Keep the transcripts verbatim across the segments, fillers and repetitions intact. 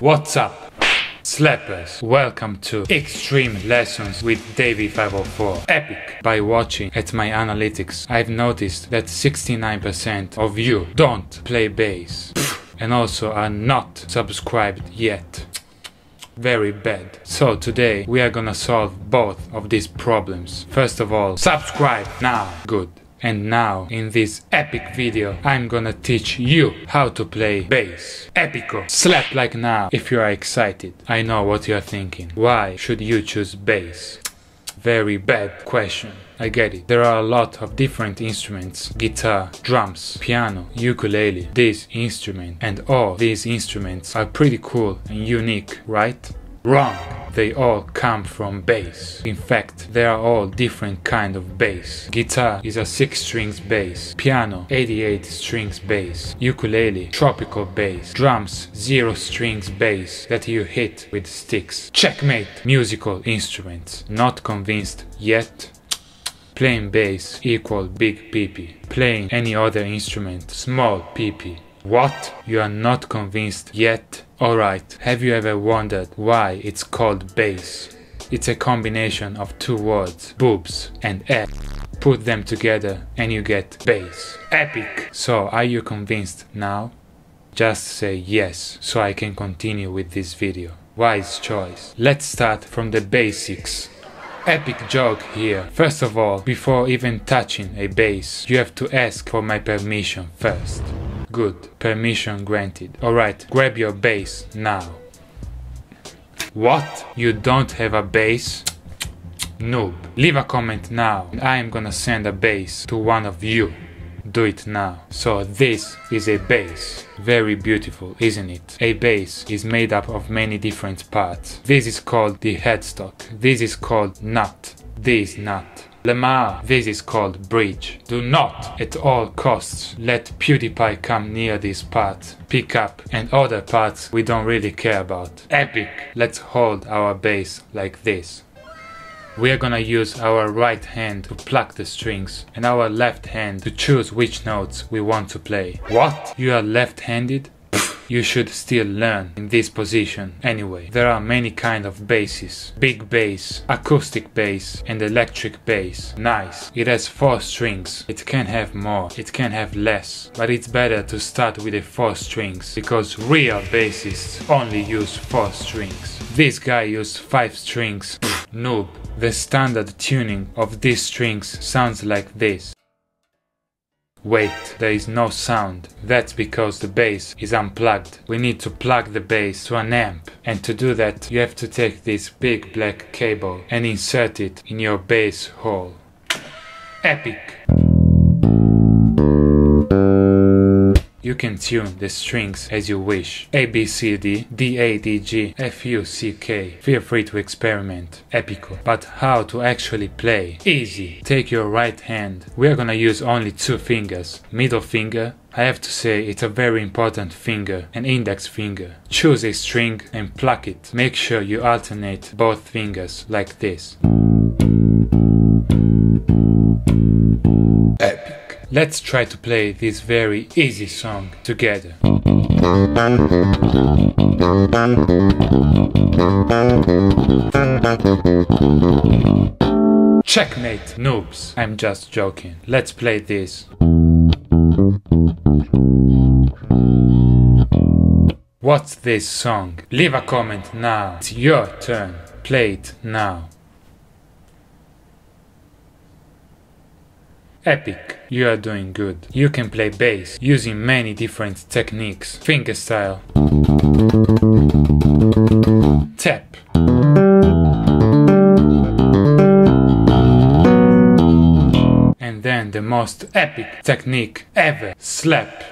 What's up, slappers? Welcome to Extreme Lessons with Davie five oh four. Epic! By watching at my analytics, I've noticed that sixty-nine percent of you don't play bass and also are not subscribed yet. Very bad. So today we are gonna solve both of these problems. First of all, subscribe now. Good. And now, in this epic video, I'm gonna teach you how to play bass. Epico! Slap like now if you are excited. I know what you are thinking. Why should you choose bass? Very bad question. I get it. There are a lot of different instruments. Guitar, drums, piano, ukulele, this instrument. And all these instruments are pretty cool and unique, right? Wrong! They all come from bass. In fact, they are all different kind of bass. Guitar is a six strings bass, piano eighty-eight strings bass, ukulele tropical bass, drums zero strings bass that you hit with sticks. Checkmate! Musical instruments. Not convinced yet? Playing bass equal big pee-pee. Playing any other instrument small pee-pee. What? You are not convinced yet? Alright, have you ever wondered why it's called bass? It's a combination of two words, boobs and ass. Put them together and you get bass. Epic! So, are you convinced now? Just say yes, so I can continue with this video. Wise choice. Let's start from the basics. Epic joke here. First of all, before even touching a bass, you have to ask for my permission first. Good. Permission granted. Alright, grab your bass now. What? You don't have a bass? Noob. Leave a comment now and I am gonna send a bass to one of you. Do it now. So this is a bass. Very beautiful, isn't it? A bass is made up of many different parts. This is called the headstock. This is called nut. This nut. Lemar, this is called bridge. Do not, at all costs, let PewDiePie come near this part, pick up, and other parts we don't really care about. Epic! Let's hold our bass like this. We are gonna use our right hand to pluck the strings and our left hand to choose which notes we want to play. What? You are left-handed? You should still learn in this position anyway. There are many kind of basses. Big bass, acoustic bass and electric bass. Nice. It has four strings. It can have more. It can have less. But it's better to start with the four strings because real bassists only use four strings. This guy used five strings. Noob. The standard tuning of these strings sounds like this. Wait, there is no sound. That's because the bass is unplugged. We need to plug the bass to an amp. And to do that, you have to take this big black cable and insert it in your bass hole. Epic! You can tune the strings as you wish. A, B, C, D, D, A, D, G, F, U, C, K. Feel free to experiment. Epico. But how to actually play? Easy. Take your right hand. We are gonna use only two fingers. Middle finger. I have to say it's a very important finger, an index finger. Choose a string and pluck it. Make sure you alternate both fingers like this. Epic. Let's try to play this very easy song together. Checkmate, noobs! I'm just joking. Let's play this. What's this song? Leave a comment now. It's your turn. Play it now. Epic! You are doing good. You can play bass using many different techniques. Finger style. Tap. And then the most epic technique ever. Slap.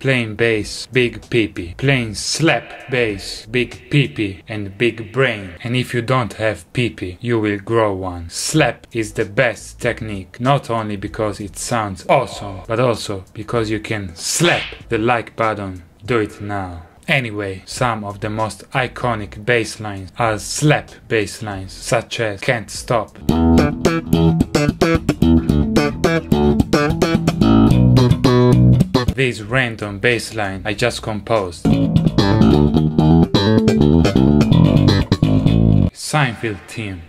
Playing bass, big pee-pee. Playing slap bass, big pee-pee and big brain. And if you don't have pee-pee, you will grow one. Slap is the best technique, not only because it sounds awesome, but also because you can slap the like button. Do it now. Anyway, some of the most iconic bass lines are slap bass lines, such as Can't Stop. This random bass line I just composed. Seinfeld theme.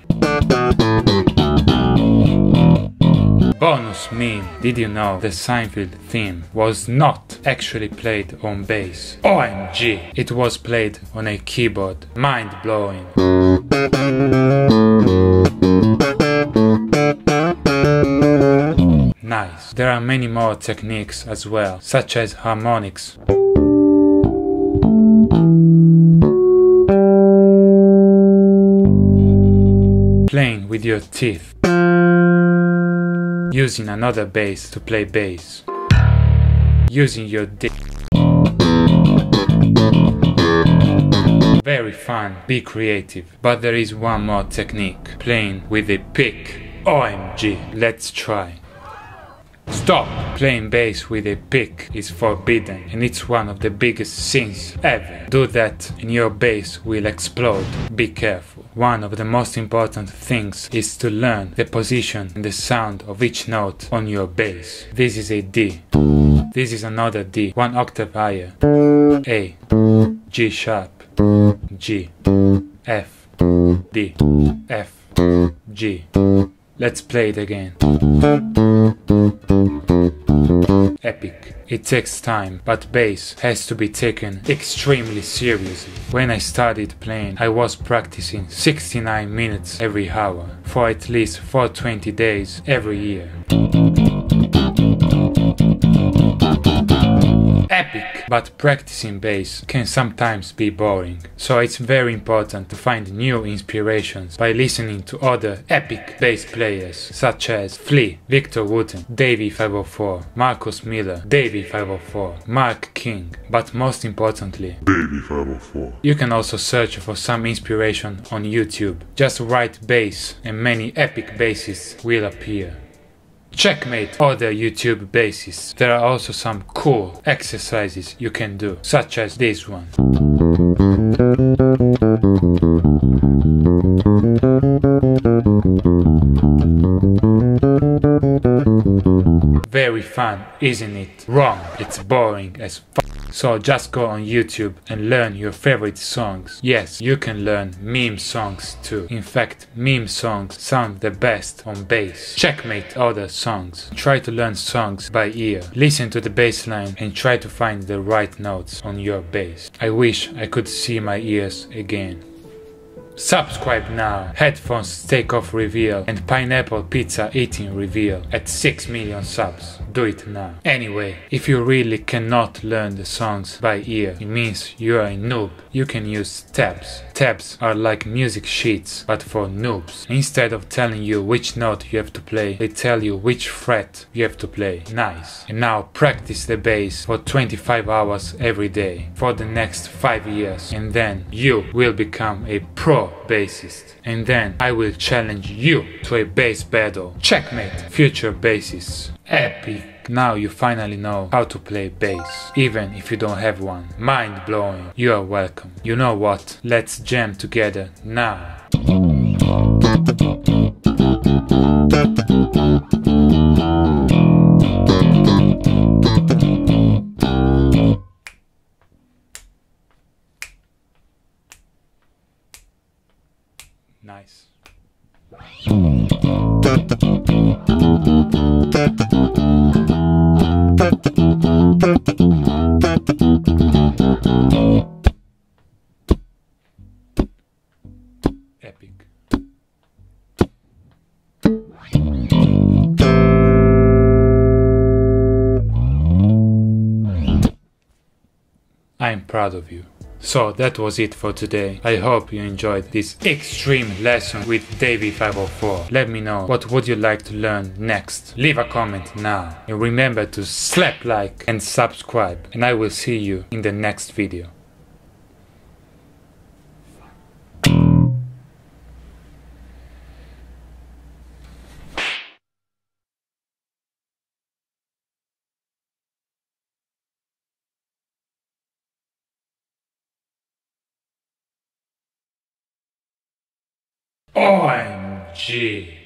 Bonus meme, did you know the Seinfeld theme was not actually played on bass? O M G! It was played on a keyboard. Mind blowing. Nice. There are many more techniques as well, such as harmonics. Playing with your teeth. Using another bass to play bass. Using your dick. Very fun, be creative. But there is one more technique. Playing with a pick. O M G, let's try. Stop! Playing bass with a pick is forbidden, and it's one of the biggest sins ever. Do that and your bass will explode. Be careful. One of the most important things is to learn the position and the sound of each note on your bass. This is a D. This is another D, one octave higher. A. G sharp. G. F. D. F. G. Let's play it again. Epic. It takes time, but bass has to be taken extremely seriously. When I started playing, I was practicing sixty-nine minutes every hour, for at least four hundred twenty days every year. Epic! But practicing bass can sometimes be boring, so it's very important to find new inspirations by listening to other epic bass players such as Flea, Victor Wooten, Davie five oh four, Marcus Miller, Davie five oh four, Mark King, but most importantly, Davie five oh four. You can also search for some inspiration on YouTube. Just write bass and many epic bassists will appear. Checkmate other YouTube bassists. There are also some cool exercises you can do, such as this one. Very fun, isn't it? Wrong, it's boring as fuck. So just go on YouTube and learn your favorite songs. Yes, you can learn meme songs too. In fact, meme songs sound the best on bass. Checkmate other songs. Try to learn songs by ear. Listen to the bass line and try to find the right notes on your bass. I wish I could see my ears again. Subscribe now. Headphones take off reveal and pineapple pizza eating reveal at six million subs. Do it now. Anyway, if you really cannot learn the songs by ear, it means you are a noob. You can use tabs. Tabs are like music sheets, but for noobs. Instead of telling you which note you have to play, they tell you which fret you have to play. Nice. And now practice the bass for twenty-five hours every day for the next five years, and then you will become a pro bassist, and then I will challenge you to a bass battle. Checkmate, future bassists. Epic. Now you finally know how to play bass, even if you don't have one. Mind blowing. You are welcome. You know what? Let's jam together now. Nice. Epic. I'm proud of you. So that was it for today. I hope you enjoyed this extreme lesson with Davie five oh four. Let me know what would you like to learn next. Leave a comment now. And remember to slap like and subscribe. And I will see you in the next video. O M G.